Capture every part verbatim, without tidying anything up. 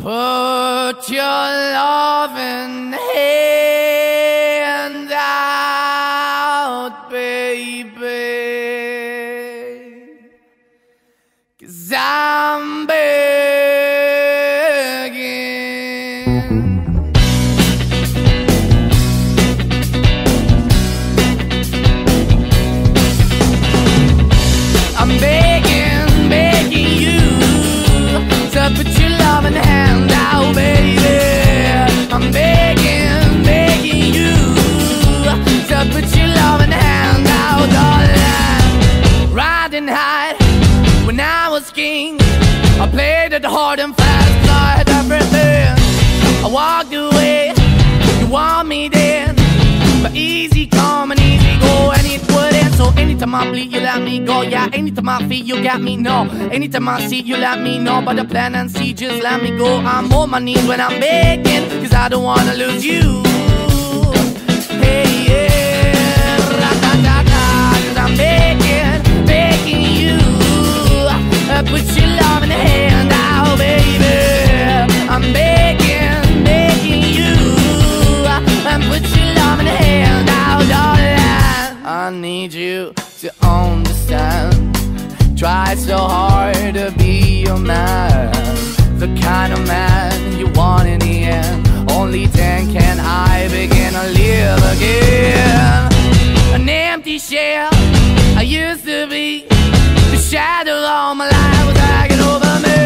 Put your loving hand out, baby, 'cause I'm begging. I'm begging, begging you to put your loving hand out, baby. I'm begging, begging you to put your loving hand out, darling. Riding high when I was king, I played it hard and fast, I had everything. I walked away, you want me then, but easy come and easy go, and it wouldn't. So anytime I bleed, you let me go. Yeah, anytime I feel, you got me, no. Anytime I see, you let me know. But the plan and see, just let me go. I'm on my knees when I'm begging, 'cause I don't wanna lose you. Hey, yeah, ra-da-da-da, 'cause I'm begging, begging you, put your love in the hand out, baby. I'm begging, begging you, put your love in the hand out, darling. I need you to understand, try so hard to be your man, the kind of man you want in the end. Only then can I begin to live again. An empty shell I used to be, the shadow all my life was hanging over me.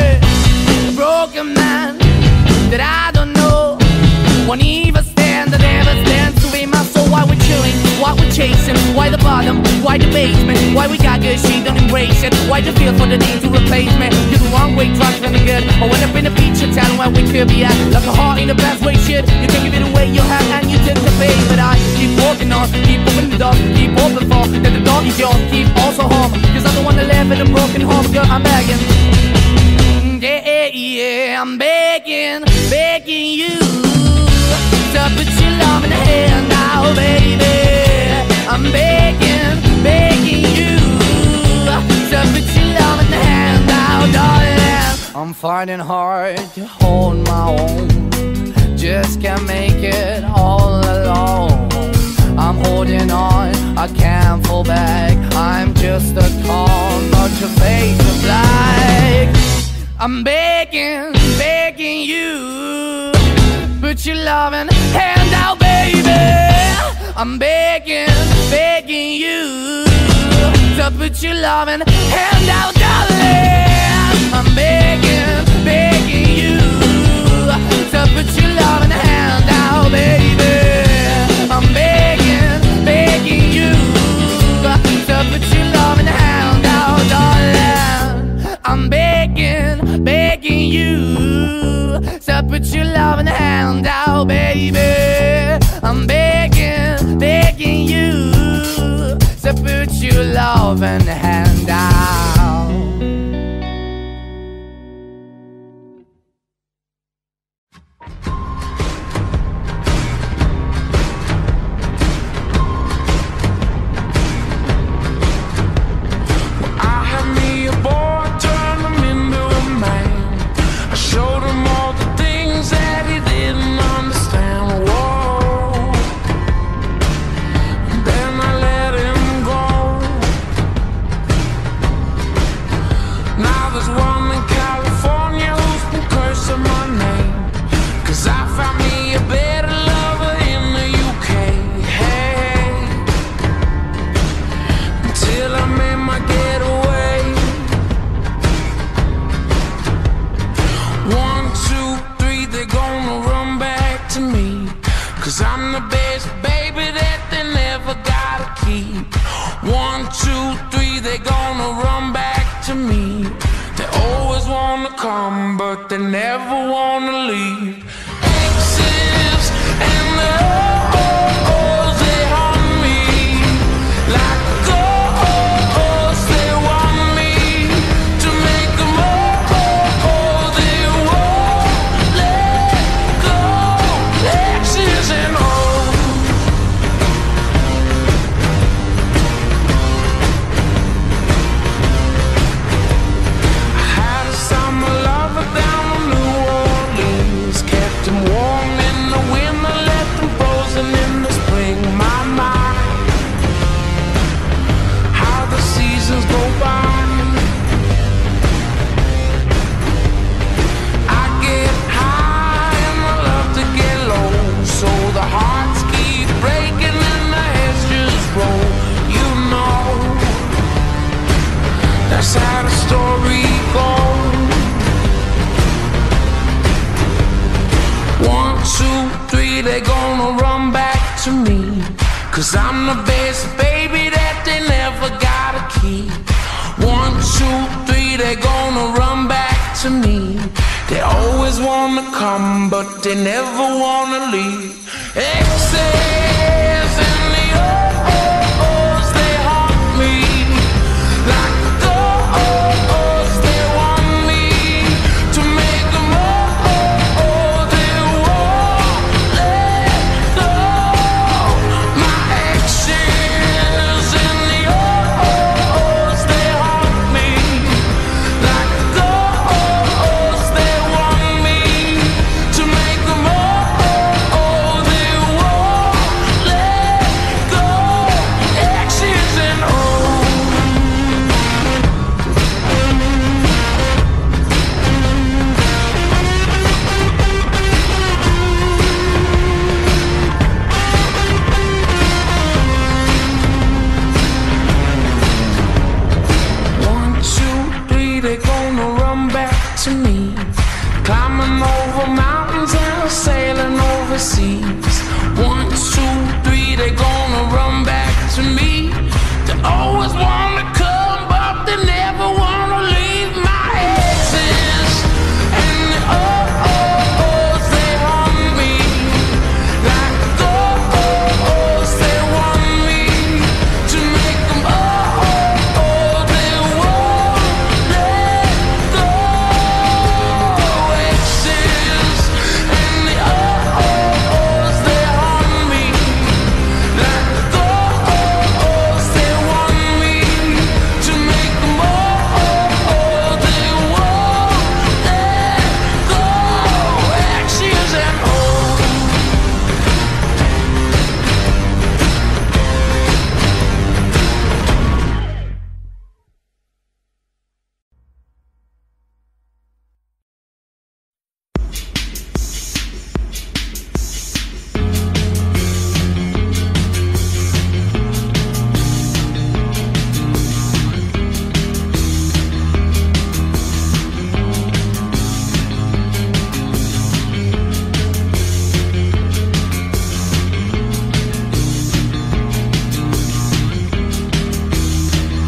A broken man that I don't know won't even stand, I never stand to be my soul. Why we're chilling, why we're chasing, why the bottom, why the basement, why we got good, she don't embrace it, why the feel for the need to replace me. You're the wrong way, trying to the good, I went up in the feature town where we could be at, like a heart in the best way, shit. You can give it away, you have and you took the bait, but I keep walking on, keep opening the door, keep open for, that the door is yours, keep also home, 'cause I don't wanna live in a broken home, girl, I'm begging. Yeah, yeah, I'm begging, begging you to put your love in the hand now, baby. I'm begging, begging you to put your love in the hand now, darling. I'm finding hard to hold my own, just can't make it all alone. I'm holding on, I can't fall back, I'm just a call, not your face of light. I'm begging, begging you, put your loving hand out, baby. I'm begging, begging you, to put your loving hand out, darling. I'm begging, begging you, to put your loving hand out, baby. I'm begging, begging you, to put your loving hand out, darling. I'm begging, begging you, so put your loving hand out, baby. I'm begging, begging you, so put your loving hand out. Down in New Orleans, Cause I'm the best baby that they never gotta keep. One, two, three, they're gonna run back to me. They always wanna come, but they never wanna leave. Exes and the oh-ohs, they haunt me. Like the oh-ohs, they want me to make them oh-oh. They won't let go. My exes and the oh-ohs, they haunt me. Like the oh-ohs, they want me to make them oh-oh. They won't let go. Exes and oh. One, two, three, they're gonna run back to me. Climbing over mountains and sailing over seas. One, two, three, they're gonna run back to me. They always wanna come, but they never wanna leave. My exes and the oh-ohs, they haunt me. Like the oh-ohs, they want me to make them oh-oh. They won't let go. Exes and the oh-ohs, they haunt me. Like the oh-ohs, they want me to make them oh-oh. They won't let go. Exes and oh.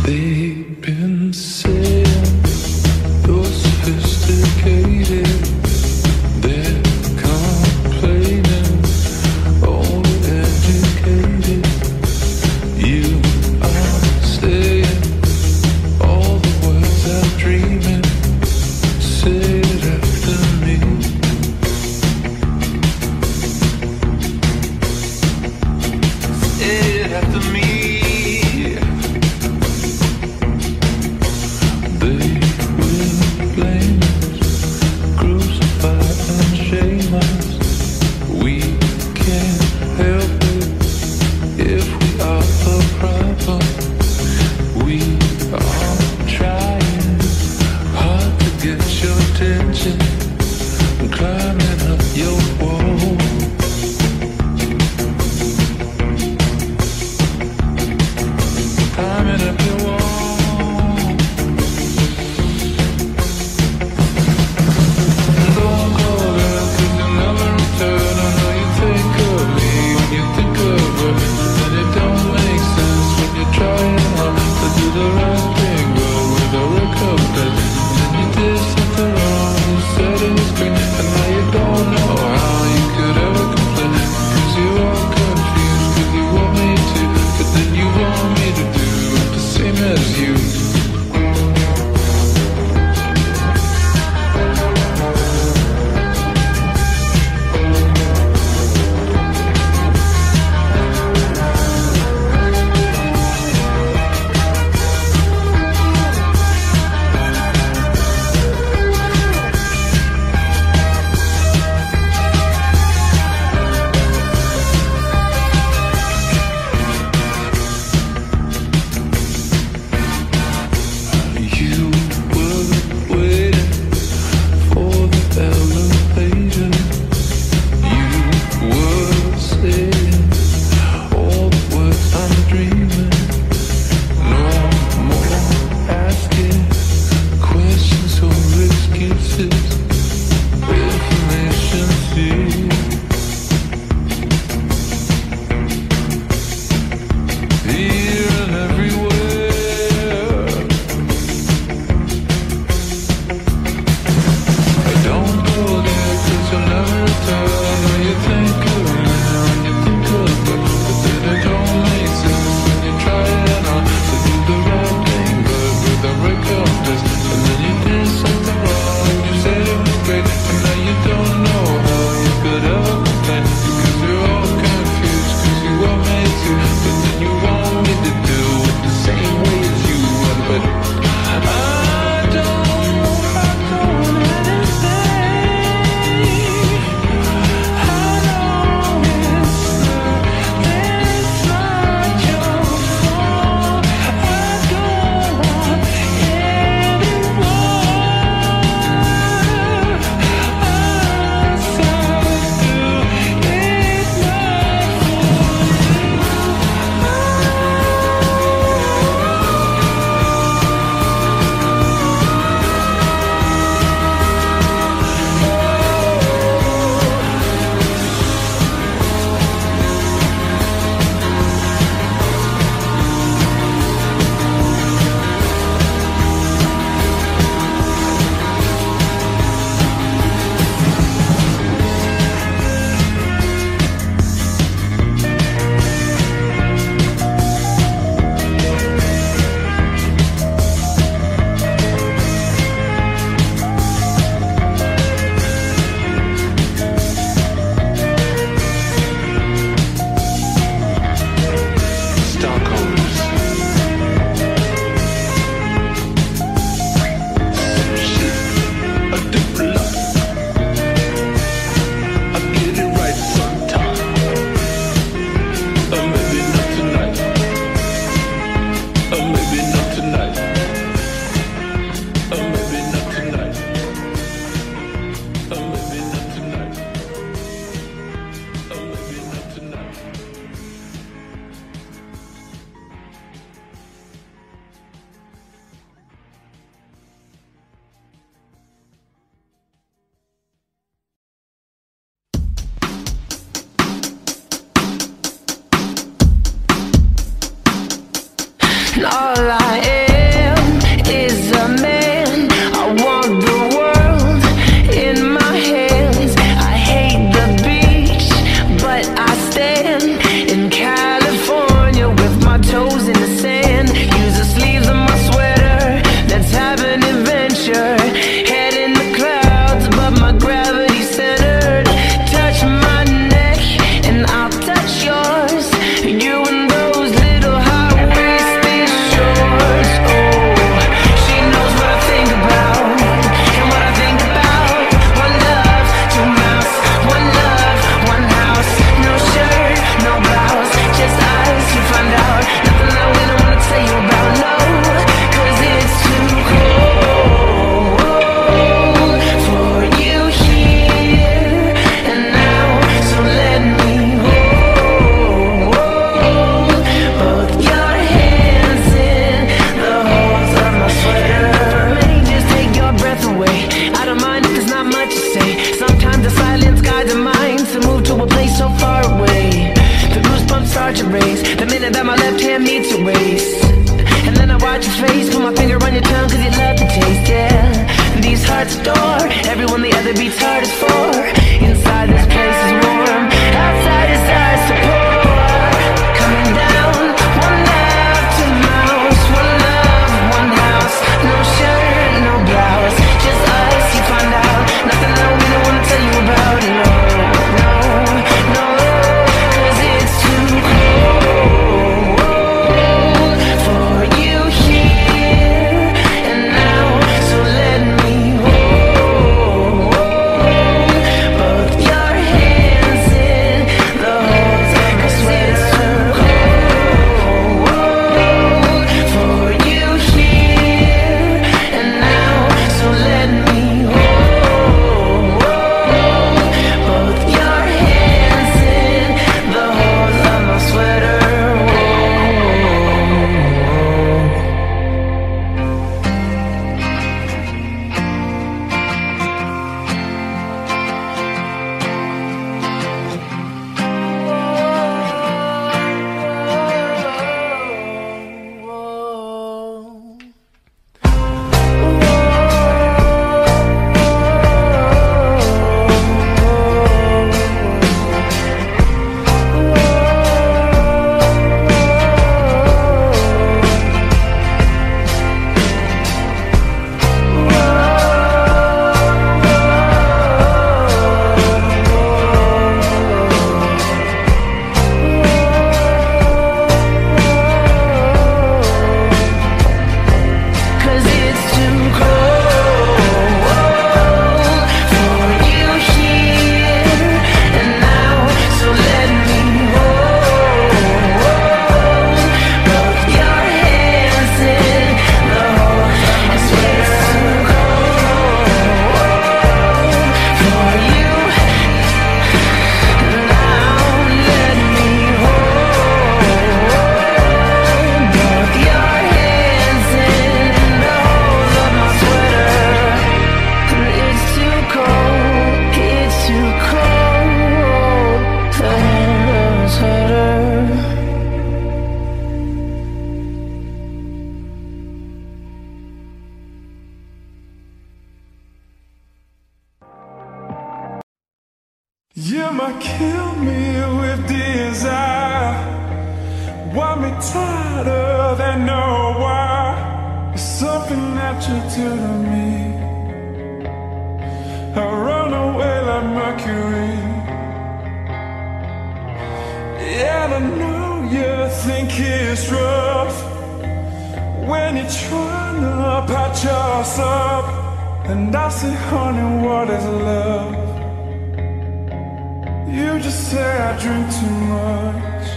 They've been saying you're sophisticated. They're complaining, only educated. You are saying all the words I'm dreaming. Say it after me. Say it after me. They will blame us, crucify and shame us. We can't help it if we are the problem. We are trying hard to get your attention, climbing up your wall. Climbing up your wall. Long cold girl, could you never return? I know you think of me when you think of her, and it don't make sense when you're trying hard to do the right thing, but with a work of that, and you did something wrong. You said it was great, and now you don't. You might kill me with desire, want me tighter than no wire. There's something that you do to me, I run away like mercury. And I know you think it's rough when you're trying to patch us up, and I say, honey, what is love? You just say I drink too much.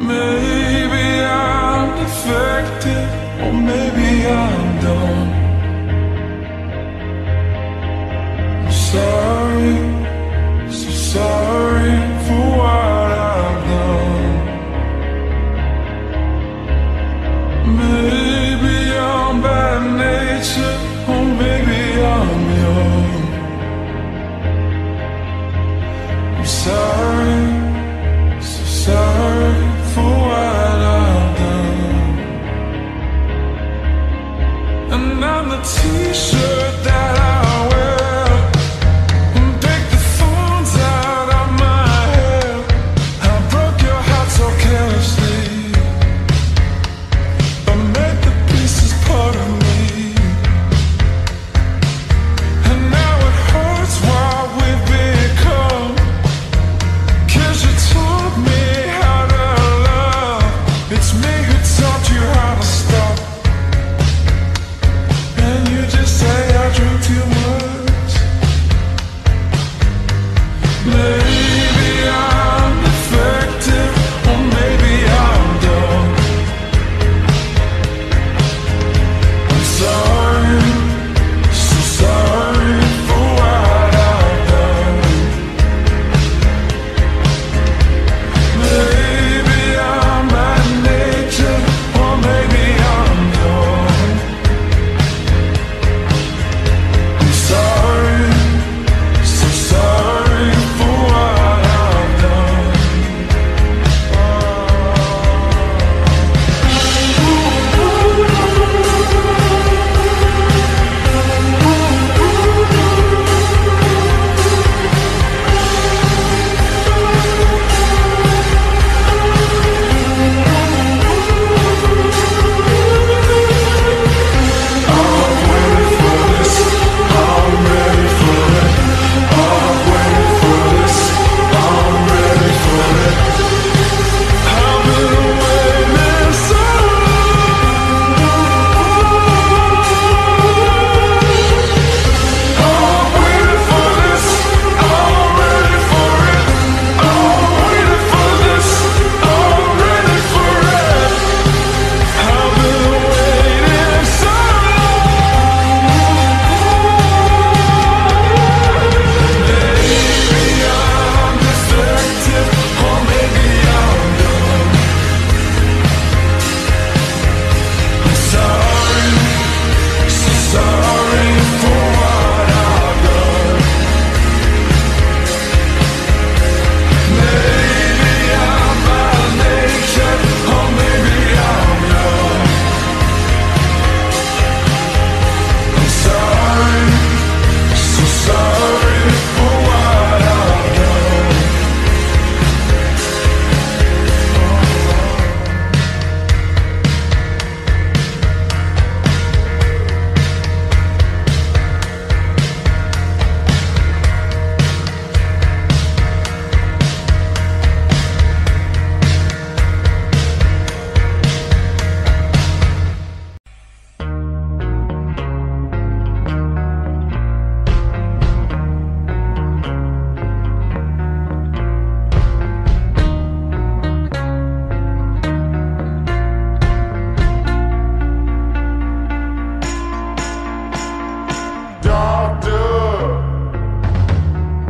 Maybe I'm defective, or maybe I'm dumb. I'm sorry, so sorry for what I've done. Maybe I'm bad nature, or maybe I'm young. I'm sorry, so sorry for what I've done. And I'm the t-shirt that I wear, and pick the thorns out of my hair. I broke your heart so carelessly, I made the pieces part of me. And now it hurts while we've become, cause you taught me how to love. It's me who taught you how to stop. And you just say I drink too much. Maybe I'm defective, or maybe I'm dumb. I'm sorry, so sorry for what I've done. Maybe I'm bad nature, or maybe I'm young. I'm sorry, so sorry for what I've done. Doctor,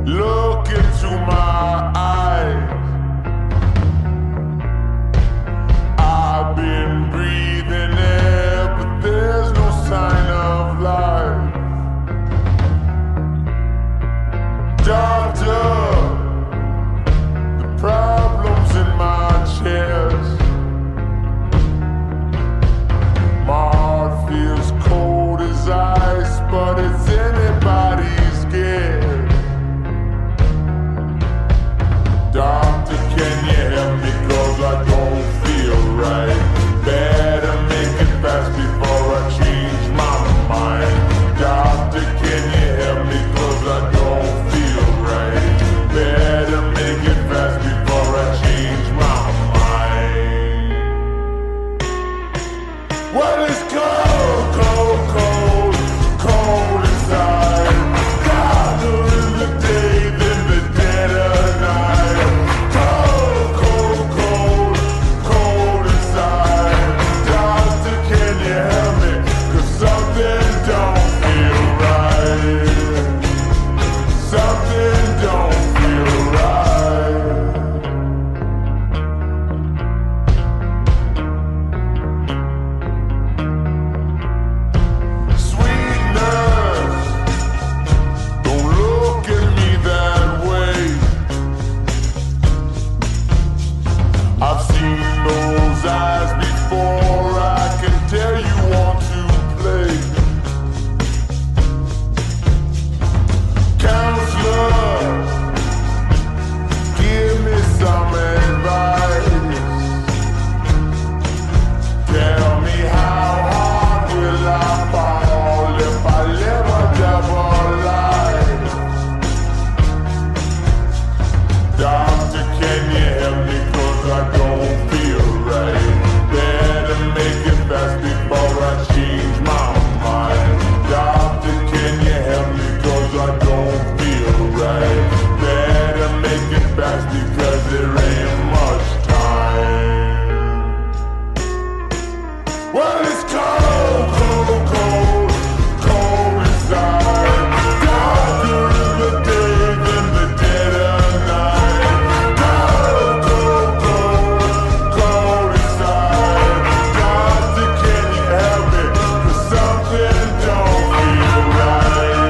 look into my eyes. I've been breathing air, but there's no sign of life. Doctor, the problem's in my chest. My heart feels cold as ice, but it's anybody's guess. I don't feel right. Better make it fast because there ain't much time. Well, it's cold, cold, cold, cold inside. Darker in the day than the dead of night. Cold, cold, cold, cold inside. Doctor, can you help me? 'Cause something don't feel right.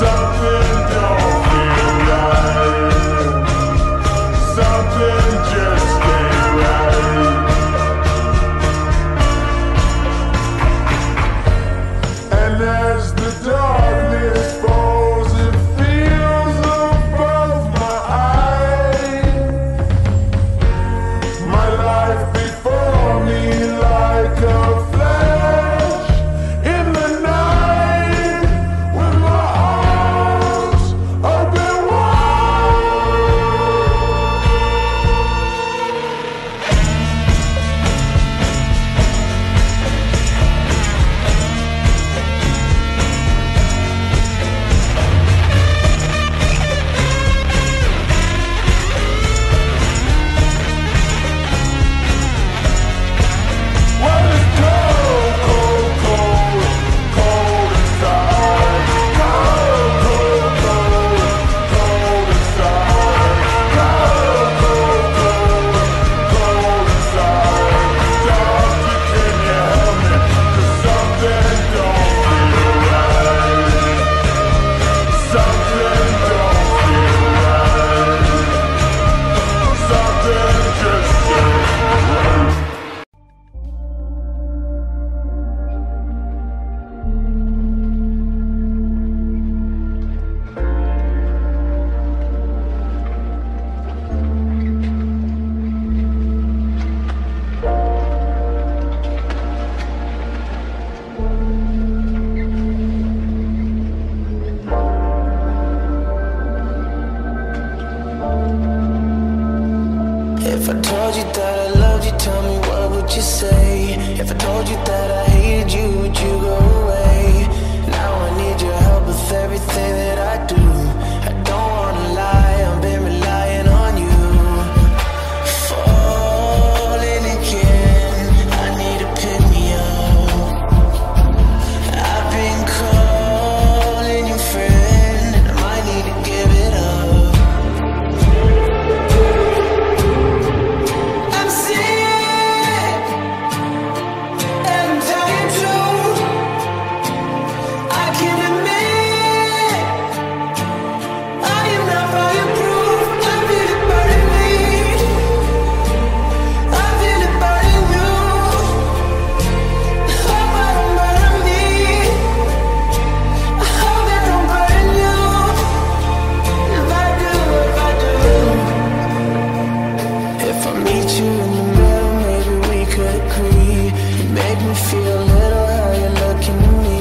Something don't feel right. Something just ain't right. And as the darkness falls, it feels above my eyes. My life before me like a flash in the night, with my arms open wide. Well, it's cold, cold, cold, cold inside. Cold, cold, cold, cold inside. Cold, cold, cold, cold inside. Doctor, can you help me? 'Cause something don't feel right. Something don't feel right. Something just ain't right. If I told you that I loved you, tell me what would you say? If I told you that I hated you, would you go away? Now I need your help with everything that I do. I don't wanna lie, I've been relying on you. Falling again, I need to pick me up. I've been calling your friend, I might need to give it up. I'm sick and dying too. I can admit I am not fireproof. I feel it burning me. I feel it burning you. Hope I don't burn me. I hope I don't burn you. If I do, if I do. If I meet you in the middle, maybe we could agree. You make me feel a little how you're looking at me.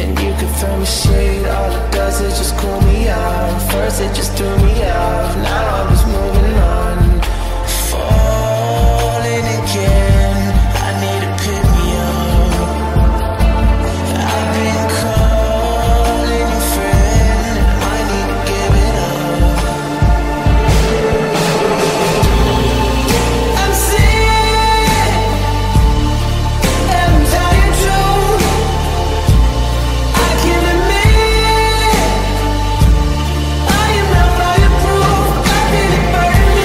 And you could throw me shade, all it does is just cool me out. First it just threw me out, now I'm just moving on. Falling again, I need to pick me up. I've been calling your friend, I need to give it up. I'm sick and dying too. I can admit I am not fireproof. I feel it burning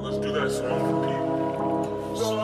Let's do that song for people. So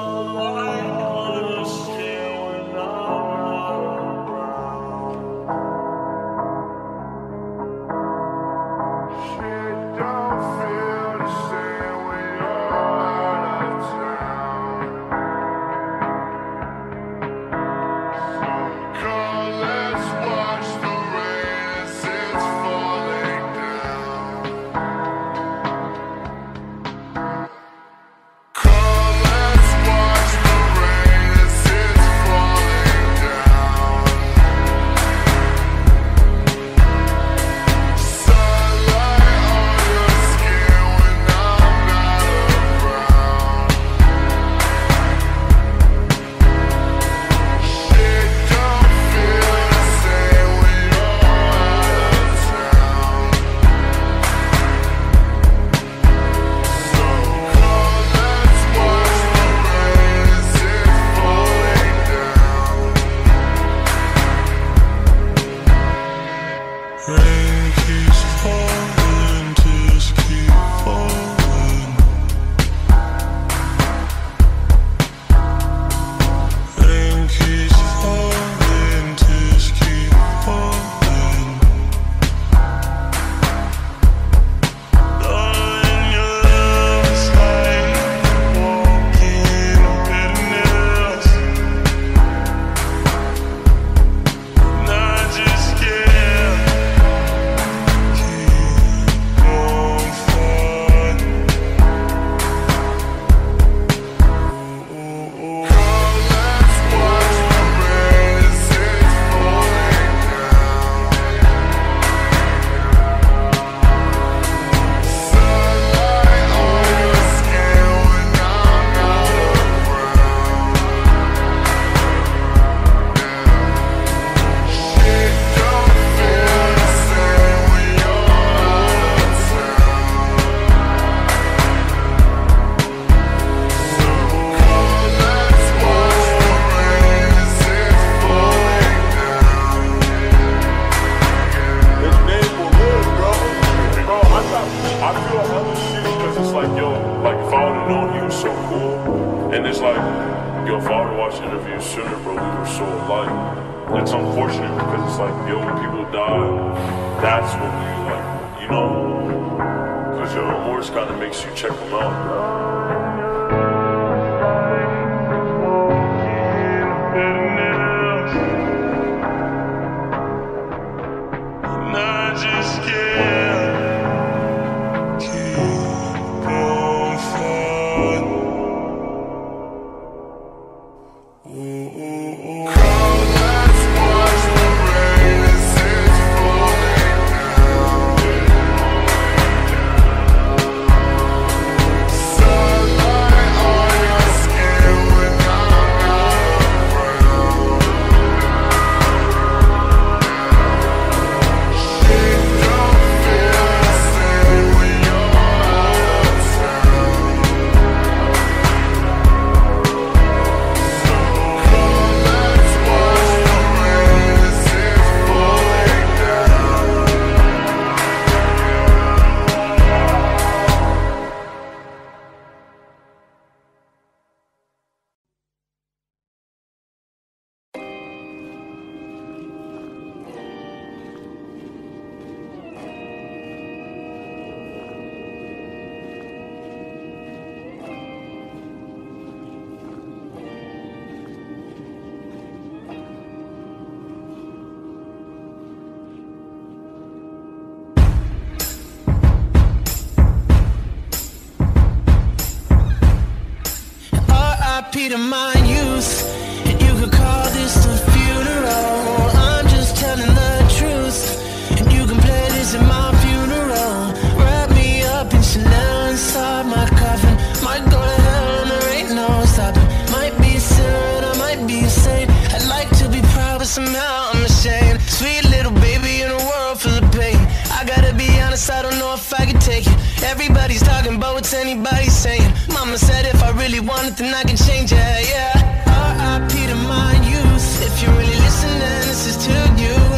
to my youth, and you could call this a funeral. I'm just telling the truth, and you can play this in my funeral. Wrap me up in Chanel inside my coffin. Might go to hell and there ain't no stopping. Might be sad, I might be sane. I'd like to be proud, but somehow I'm ashamed. Sweet little baby in a world full of pain. I gotta be honest, I don't know if I can take it. Everybody's talking about what's anybody saying. Mama said if I really want it, then I can change it, yeah. R I P to my youth. If you're really listening, this is to you.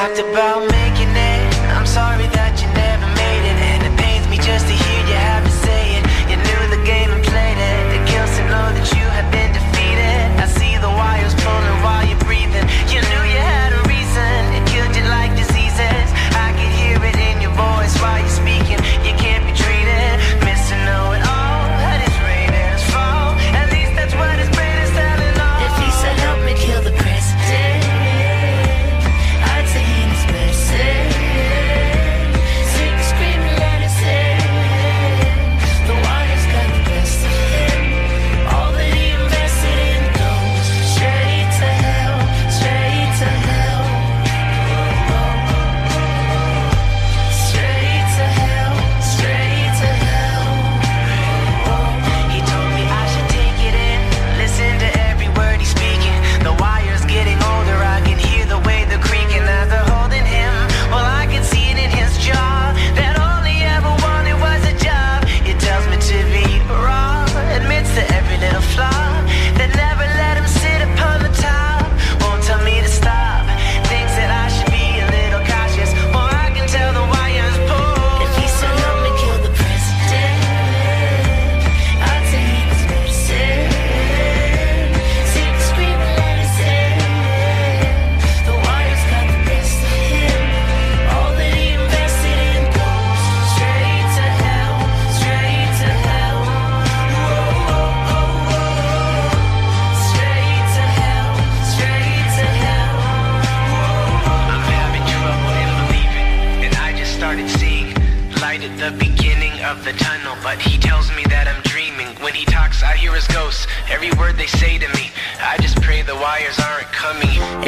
talked about making it. I'm sorry that you never made it, and it pains me just to hear you have to say it. You knew the game and played it. It kills to know that you have been defeated. I see the wires pulling while you're breathing. You knew you had a reason. It killed you like diseases. I can hear it in your voice while you're speaking. You can't be treated. Missing know it all. That is rain and it's fall. At least that's what his brain is telling all. If he said help me kill the president,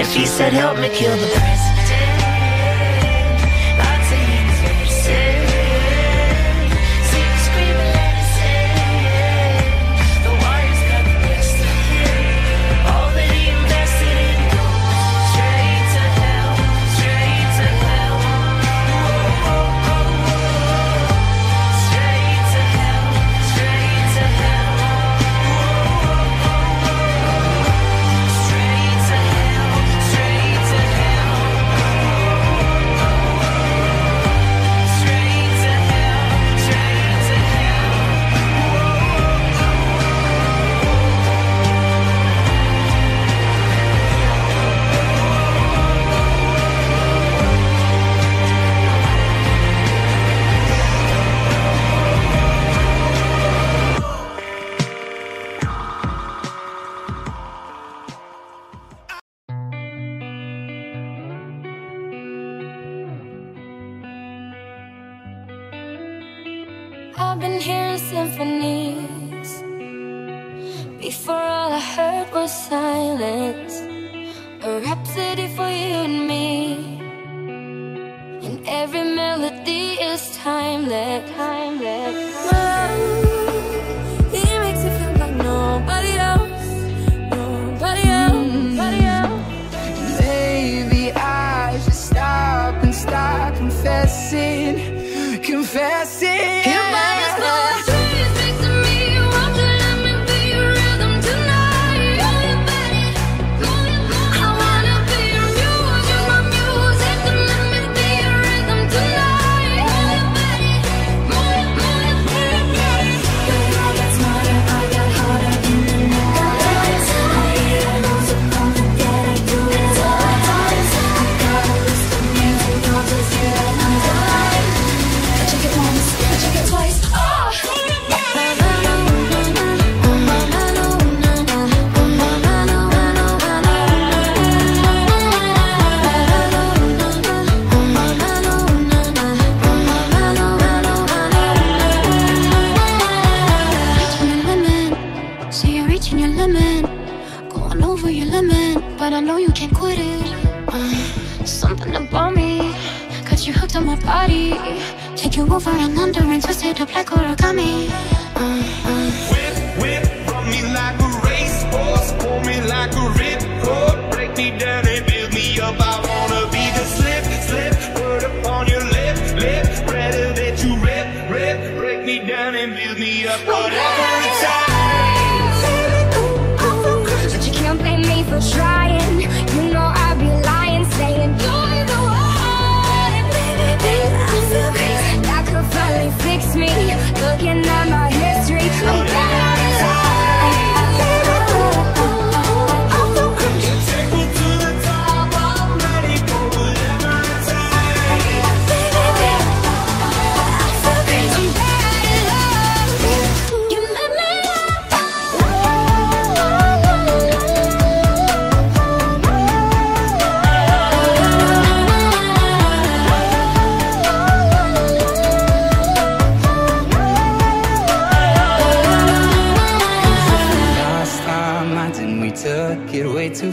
if he said help me kill the president, but you can't blame me for trying. You know I'd be lying, saying you're the one.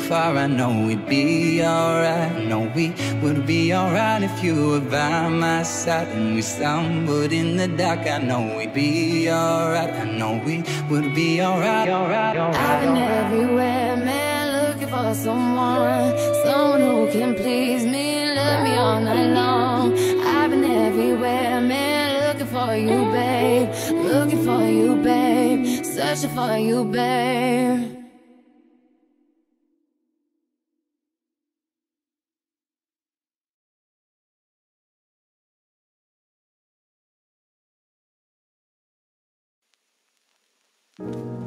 far, I know we'd be alright. No, we would be alright if you were by my side. And we stumbled in the dark, I know we'd be alright. I know we would be alright, alright, alright. I've been everywhere, man, looking for someone, someone who can please me, love me all night long. I've been everywhere, man, looking for you, babe, looking for you, babe, searching for you, babe. Thank you.